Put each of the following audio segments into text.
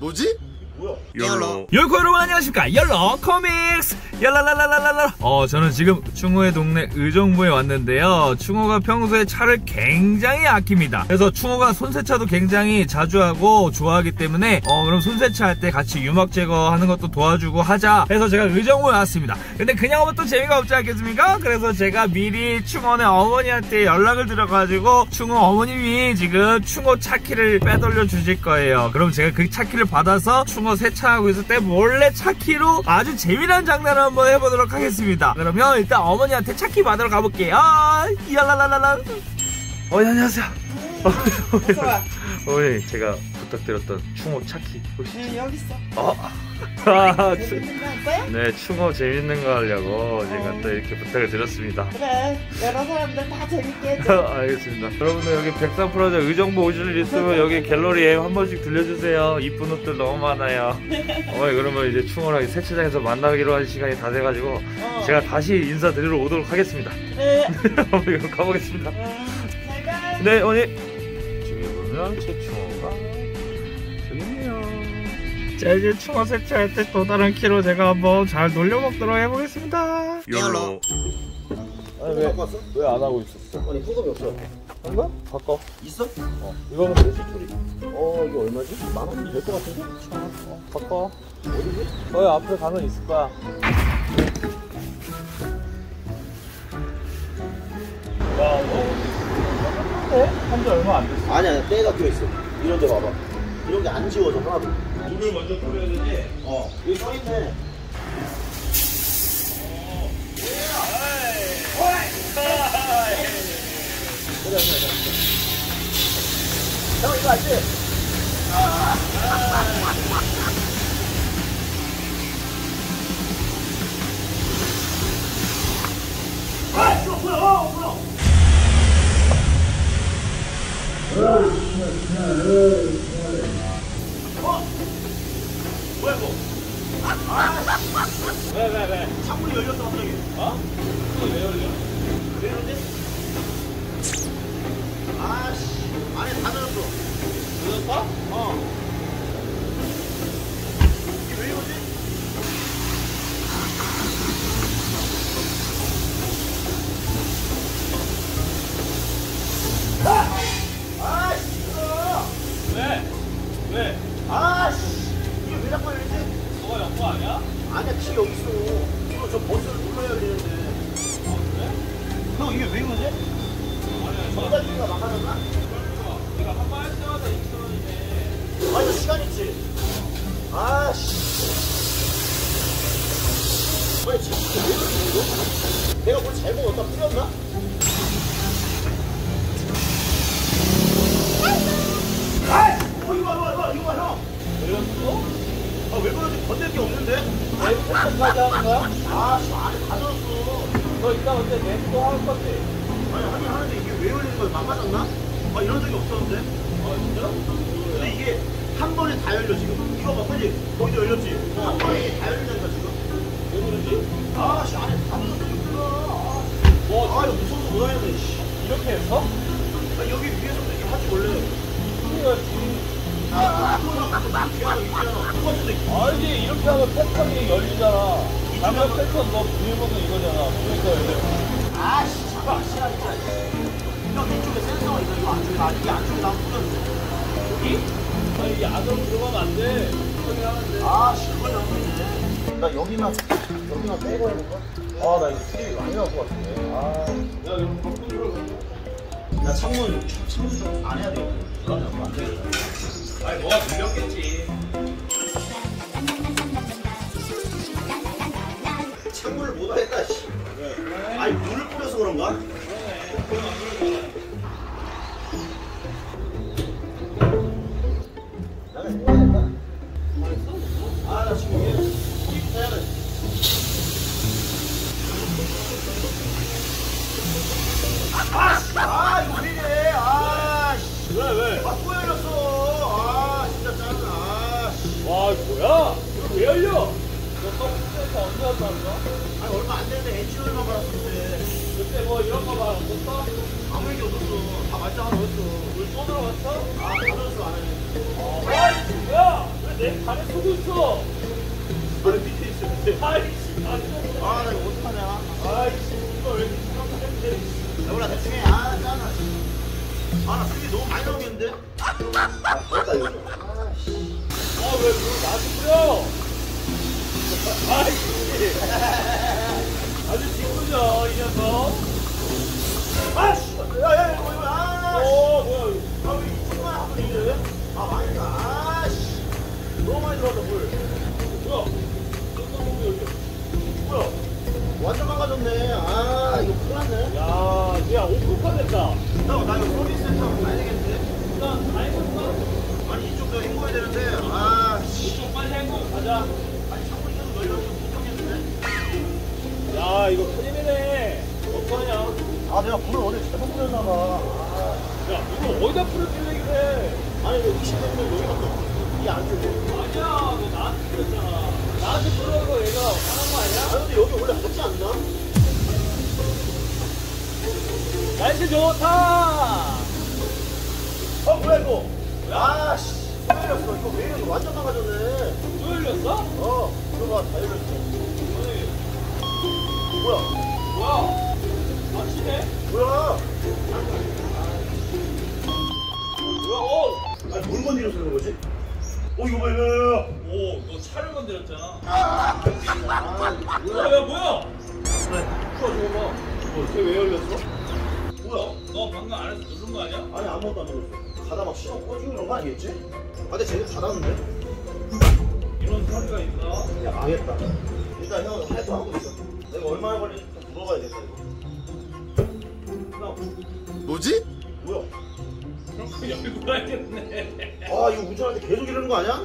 뭐지? 뭐야? 욜로. 욜코 여러분 안녕하십니까? 욜로 코믹스. 욜라라라라라. 저는 지금 충호의 동네 의정부에 왔는데요. 충호가 평소에 차를 굉장히 아낍니다. 그래서 충호가 손세차도 굉장히 자주 하고 좋아하기 때문에 그럼 손세차 할 때 같이 유막 제거하는 것도 도와주고 하자 해서 제가 의정부에 왔습니다. 근데 그냥 오면 또 재미가 없지 않겠습니까? 그래서 제가 미리 충호네 어머니한테 연락을 드려가지고 충호 어머님이 지금 충호 차키를 빼돌려 주실 거예요. 그럼 제가 그 차키를 받아서 충호 세차하고 있을 때 몰래 차키로 아주 재미난 장난을 한번 해보도록 하겠습니다. 그러면 일단 어머니한테 차키 받으러 가볼게요. 이랄랄랄랄. 안녕하세요. 어머니, 제가 부탁드렸던 충호 차키 혹시? 네, 여기 있어. 재밌는 거 할 거야? 네, 충호 재밌는 거 하려고 제가 또 이렇게 부탁을 드렸습니다. 그래, 여러 사람들 다 재밌게 해줘. 알겠습니다. 여러분들 여기 백산프라자 의정부 오실 일 있으면 여기 갤러리에 한 번씩 들려주세요. 이쁜 옷들 너무 많아요. 어머니, 그러면 이제 충호랑 세차장에서 만나기로 한 시간이 다 돼가지고 제가 다시 인사드리러 오도록 하겠습니다. 네. 어머니, 그럼 가보겠습니다. 잘 가. 네, 어머니. 최충호가 저기 있네요. 자, 이제 충호 세차할 때 또 다른 키로 제가 한번 잘 놀려먹도록 해보겠습니다. 욜로. 아니, 왜 안 하고 있었어? 아니, 소금이 없어. 한가? 바꿔. 있어? 이거는 매수풀이. 이거 얼마지? 만원 될 것 같은데? 바꿔. 어디지? 거기 앞에 가면 있을 거야. 와, 한지 얼마 안 됐어. 아니야, 때가 껴있어. 이런 데 봐봐. 이런 게 안 지워져, 하나도. 물을 먼저 뿌려야 되지? 여기 써있네. 형, 이거 알지? 이거 뭐야, 뭐야. 뭐야, 이거? 왜? 창문이 열렸어, 갑자기. 창문이 왜 열려? 왜 이러지? 아씨, 안에 다 젖었어. 젖었어? 이게 왜 이러지? 왜? 아씨, 이게 왜 자꾸 열리지? 너가 연구 아니야? 아니야, 키 여기 있어. 이거 저 버스를 눌러야 열리는데. 그래? 너 이게 왜 이러지? 아니야, 전자기기가 막아졌나? 내가 한 번 할 때마다 2,000원이네. 이거 시간 있지? 아씨. 왜 지금 이게 왜 이러지, 이거? 내가 뭘 잘못 어디다 뿌렸나? 왜 그러지? 건들 게 없는데? 아, 이거 복잡하게 하는 거야? 아, 안에 다 젖었어. 너 이따 언제 냅둬 할 건데? 아니, 하긴 하는데 이게 왜 열리는 거야? 망가졌나? 아, 이런 적이 없었는데? 아, 진짜? 근데 이게 한 번에 다 열려, 지금. 이거 봐, 빨리. 거기도 열렸지? 한 번에 다 열린다니까, 지금. 왜 그러지? 아, 씨, 안에 다 젖었어, 이거. 이거 무서워서 못 하겠네, 씨. 이렇게 했어? 아, 여기 위에서도 이렇게 하지, 원래. 이거 알지? 이렇게 하면 패턴이 열리잖아. 남자 패턴 너 비밀번호 이거잖아. 그러니까 열려. 아씨, 잠깐 시간이 차. 형, 이쪽에 센서가 있어. 이거 안쪽에 안쪽에 나온 뿌렸는데. 여기? 아, 이게 안으로 들어가면 안 돼. 형이 하는데. 아씨, 그걸 나오네. 나 여기만 빼고 해볼까? 아, 나 이거 TV 많이 나올 것 같은데. 아, 야, 이거 바꾸는 거. 나 창문 좀 안 해야 돼. 그러면 안 되겠다. 아니, 뭐가 들렸겠지. 창문을 못 하겠다, 씨. 그래. 아니, 물을 뿌려서 그런가? 그래. 나는 뭐 하겠다. 아, 나 지금 이게 피부터 해야 돼. 아, 이거 왜 이래. 아, 씨. 왜? 아, 또 열렸어. 아, 뭐야? 이거 왜 열려? 너 서브스테이트 언제 왔다 하는 거야? 아니, 얼마 안 됐는데 엔진오일만 받았는데. 그때 뭐 이런 거 말 없었어? 아무 얘기 없었어. 다 말짱 하나 없었어. 물 또 들어갔어? 아, 또 들어갔어, 안 해. 아, 내 발을 쓰고 있어. 발이 밑에 있었는데. 아이씨. 아, 나 이거 어떡하냐. 아이씨. 이거 왜 이렇게 생각하는데. 야, 몰라, 대충 해. 아, 짜나. 아, 나 그게 너무 많이 나오겠는데? 아, 됐다, 이거. 아이씨. 아, 왜 그걸 나한테 뿌려? 아이씨. 아주 짓궂어, 이 녀석. 아이씨. 야, 야, 이거, 이거. 아, 오, 뭐야. 아, 왜 이렇게 조금만 하고 있는데? 아, 많이 나. 너무 많이 들어왔다, 물. 뭐야? 뭐야? 완전 망가졌네. 아, 이거 큰일 났네. 야, 야, 5% 됐다. 형, 나 이거 서비스센터로 가야 되겠는데? 일단, 다 했었어? 아니, 이쪽 더 헹궈야 되는데. 아, 씨. 이쪽 빨리 헹궈. 가자. 아니, 창문이 계속 열려서 걱정했는데? 야, 이거 큰일이네. 어떡하냐? 아, 내가 물을 어디 잘못 뿌렸나봐. 아. 야, 물을 어디다 뿌렸길래 이래? 아니, 이거 20대인데 여기 갔다 왔어. 안 주고. 아니야, 너 나한테 그랬잖아. 나한테 그러는 거 얘가 화난 거 아니야? 아, 근데 여기 원래 하지 않나? 날씨 좋다! 어, 뭐야, 이거? 아, 씨. 또 열렸어. 이거 왜 이러고 완전 망가졌네. 또 열렸어? 어, 들어가, 다 열렸어. 아니. 뭐야? 뭐야? 맞히네? 뭐야? 뭐야, 어? 아니, 뭘 건드려서 그런 거지? 오, 이거 뭐야? 오, 너 차를 건드렸잖아. 아, 뭐야, 뭐야? 그래, 저거 봐. 뭐, 쟤 왜 열렸어? 뭐야? 너 방금 안에서 누른 거 아니야? 아니, 아무것도 안 눌렀어. 가다 막 신호 꺼지고 이런 거 아니겠지? 아, 근데 쟤도 닫았는데? 이런 소리가 있나? 야, 망했다. 일단 형, 하여튼 하고 있어. 내가 얼마나 걸리는지 물어봐야겠다, 이거. 형. 뭐지? 뭐야? 열고 가야겠네. 아, 이거 운전할 때 계속 이러는 거 아니야?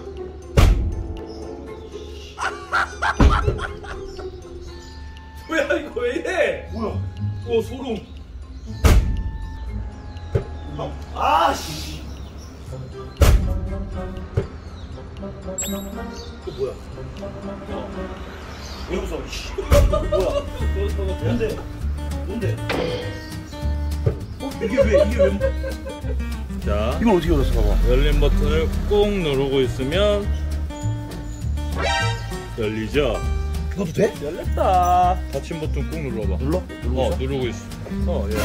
뭐야, 이거 왜 이래? 뭐야? 어, 소름. 아, 씨. 이거 뭐야? 왜 무서워? 뭐야? 뭔데? 뭔데? 이게 왜? 자, 이걸 어떻게 열었어? 봐봐. 열린 버튼을 꾹 누르고 있으면 열리죠? 이것도 돼? 열렸다. 닫힌 버튼 꾹 눌러봐. 눌러? 어, 누르고 있어. 어, 예.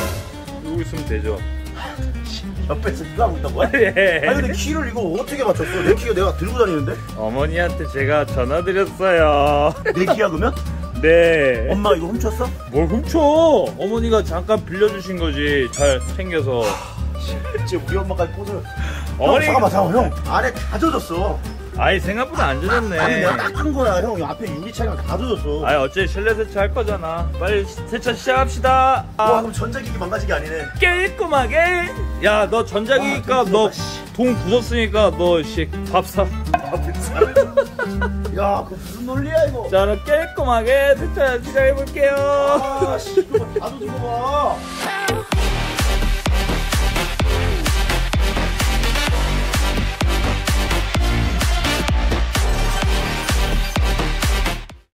누르고 있으면 되죠. 옆에서 누가 본다 뭐야? 예. 아니, 근데 키를 이거 어떻게 맞췄어? 내 키가 내가 들고 다니는데? 어머니한테 제가 전화드렸어요. 내 키야, 그러면? 네. 엄마 이거 훔쳤어? 뭘 훔쳐? 어머니가 잠깐 빌려주신 거지. 잘 챙겨서. 지금 우리 엄마까지 꽃을. 어머니. 잠깐만, 잠깐만, 형. 아래 다 젖었어. 아니, 생각보다 안 젖었네. 아니, 내가 닦은 거야, 형. 앞에 유리창이랑 다 젖었어. 아니, 어째 실내 세차할 거잖아. 빨리 세차 시작합시다. 아. 와, 그럼 전자기기 망가지기 아니네. 깨끗하게. 야, 너 전자기기가 너 돈 굳었으니까 너 씨 밥 사. 야, 그 무슨 논리야 이거? 자, 그럼 깨끗하게 세차 시작해볼게요. 아, 씨, 이거 다 젖은 거 봐.